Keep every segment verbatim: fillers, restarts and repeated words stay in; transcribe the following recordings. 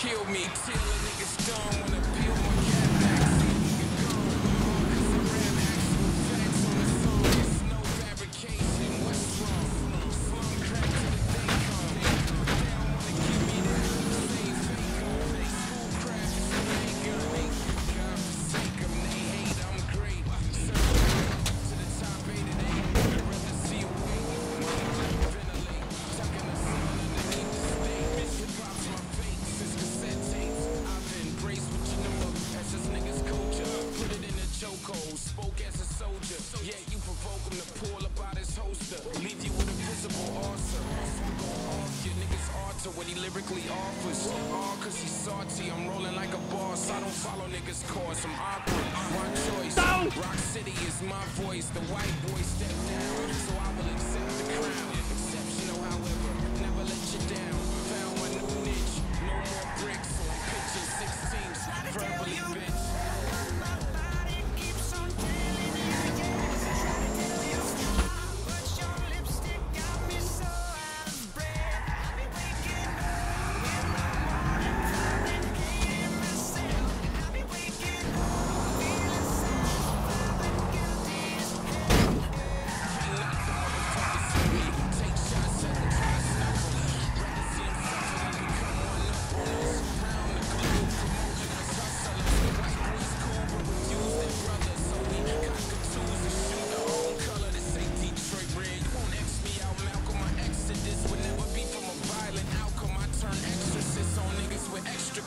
kill me till a nigga's done when I peel my cat back. See me and go. Some ram actual facts on the song. It's no fabrication. What's wrong? Slum crack till the day come. They don't wanna give me that. Same faker. Schoolcraft is a maker. God forsake them. They hate. I'm great. Circle to the top eight and eight. I'd rather see a way. Money like ventilate. Tuck in the sun underneath the state. Bitch, hip hop's my fate. Spoke as a soldier, yeah, you provoke him to pull up out his holster. Leave you with a visible ulcer. Off your niggas alter what he lyrically offers. All cause he's salty, I'm rolling like a boss. I don't follow niggas' cause, I'm awkward. My choice, Rock City is my voice. The white boy stepped down, so I will accept the crown. Exceptional, however, never let you down. Found one new niche, no more bricks. Picture sixteens, verbally bitch.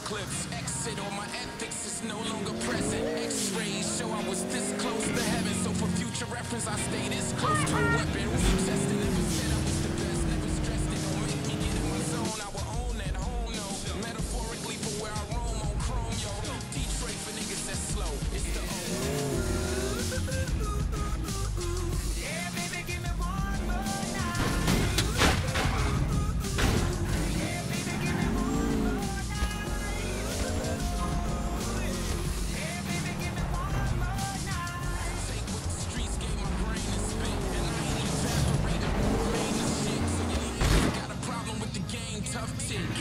Clips. Exit or my ethics is no longer present. X-rays show I was this close to heaven. So for future reference, I stay this close to a weapon. We tested, never said I was the best, never stressed it. Don't make me get in my zone. I will own that home, no. Metaphorically for where I roam on chrome, yo. Detroit for niggas that's slow. It's the old. Yeah, baby, give me one more.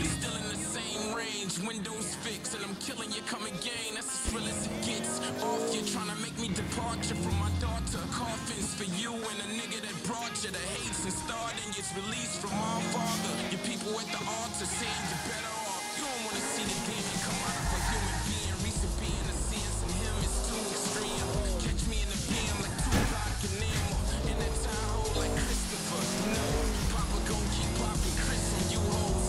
Still in the same range, windows fixed, and I'm killing you, come again, that's as real as it gets. Off you, trying to make me departure from my daughter. Coffins for you and the nigga that brought you. The hates and starting is released from our father. Your people at the altar saying you're better off. You don't want to see the demon come out of a human being. Recent being a sin from him is too extreme. Catch me in the beam like Tupac and Nemo. In the Tahoe like Christopher, no. Papa gon' keep popping Chris on you hoes.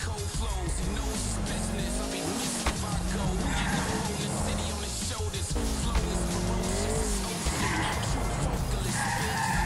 Cold flows, he knows his business. I'll be missed if I go. We ain't no hole in the city on his shoulders. Flow is ferocious, it's ocean. True vocalist, bitch.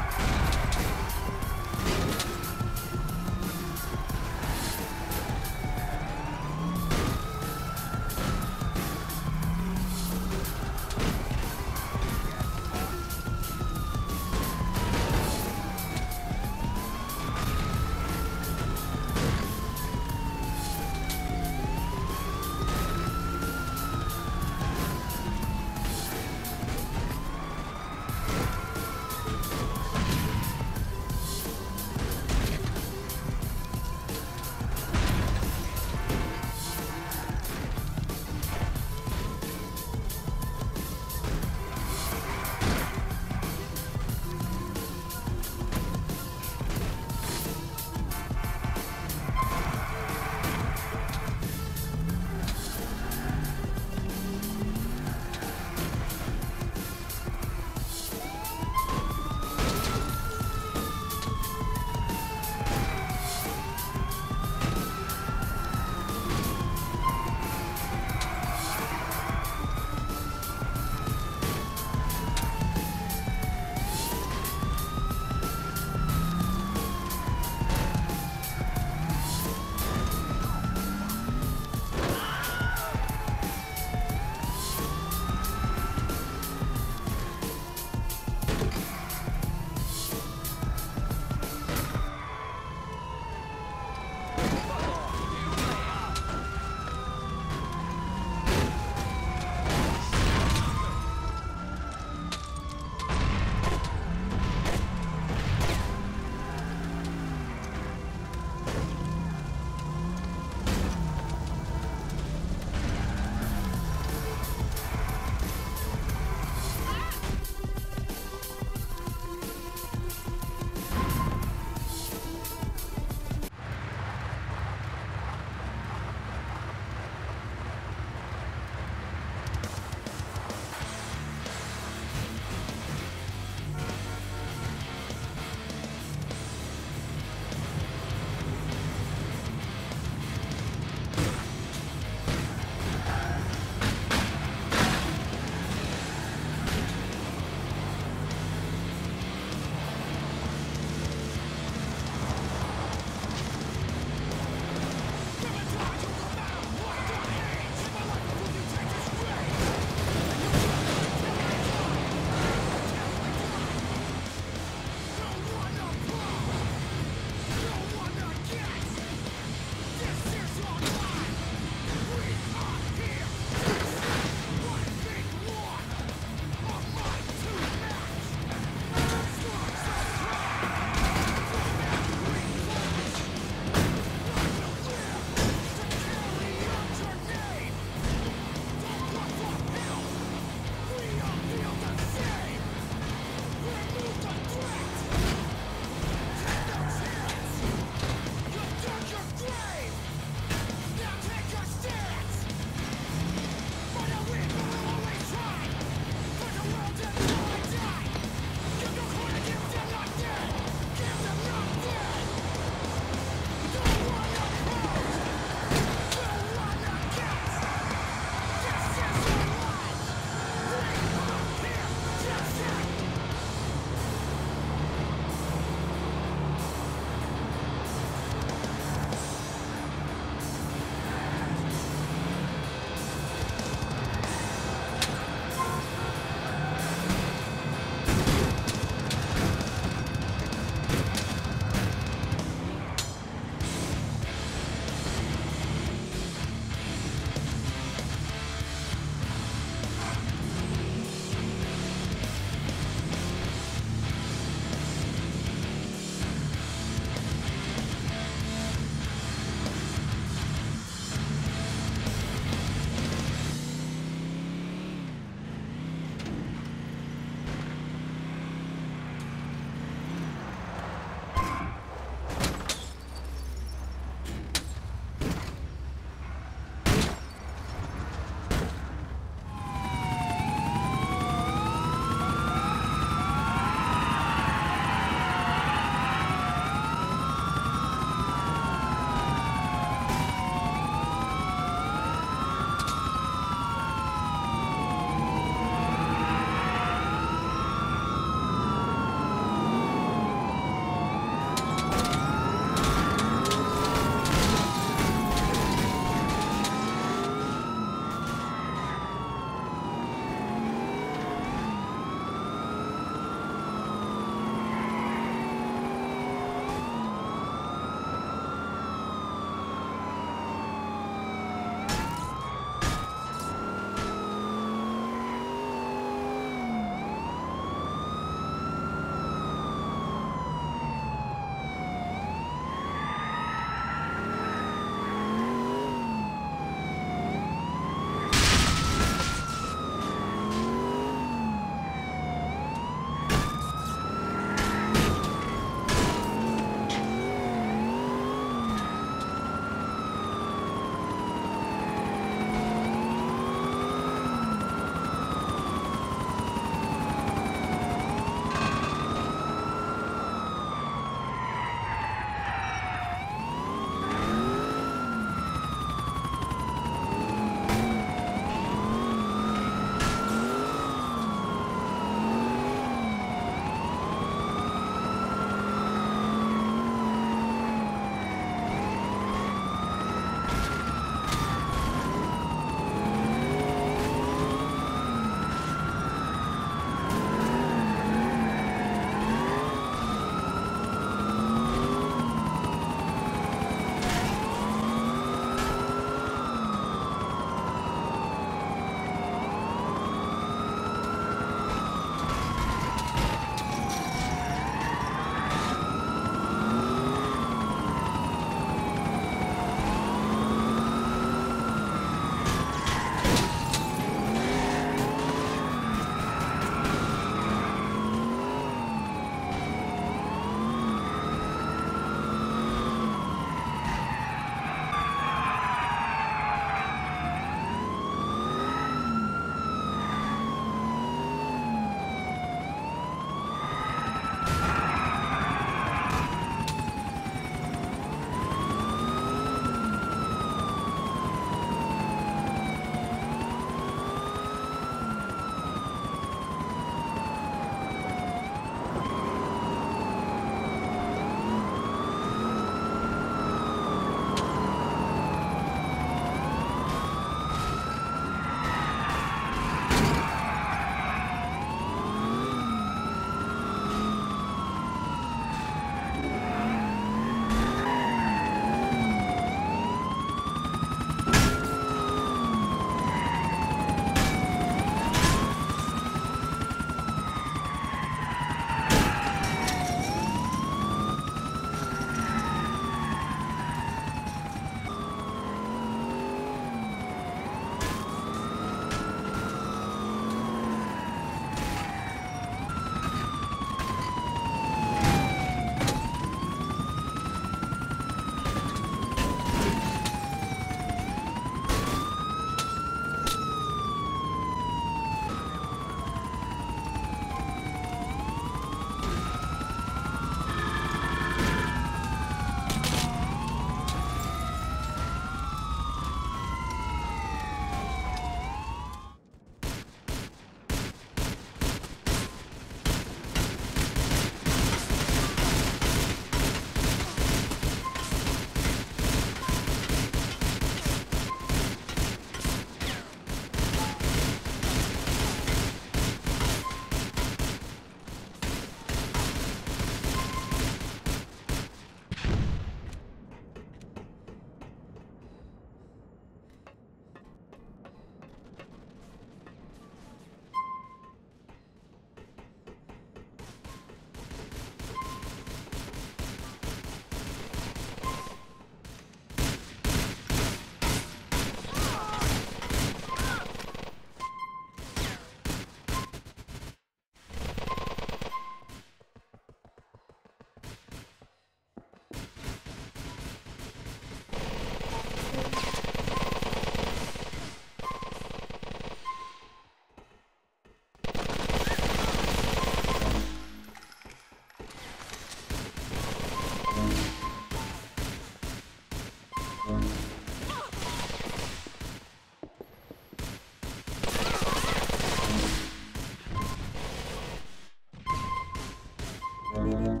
No!